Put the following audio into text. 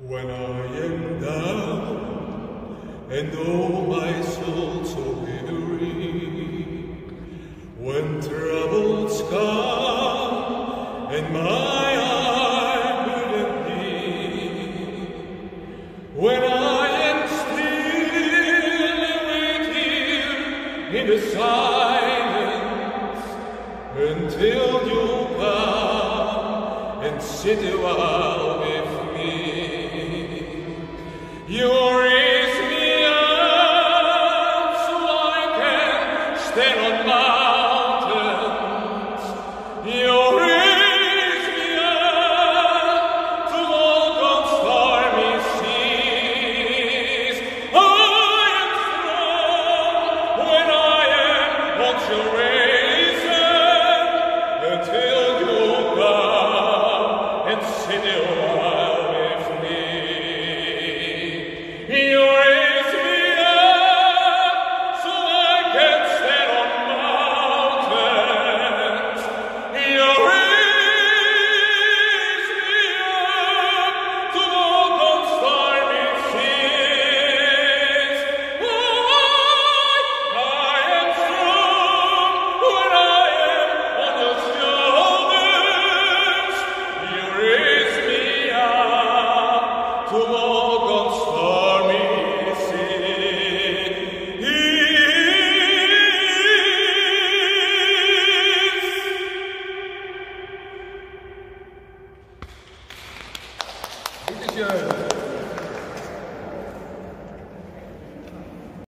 When I am down, and oh my soul so weary, when troubles come, and my heart burdened me, when I am still and wait here in the silence, until you come and sit awhile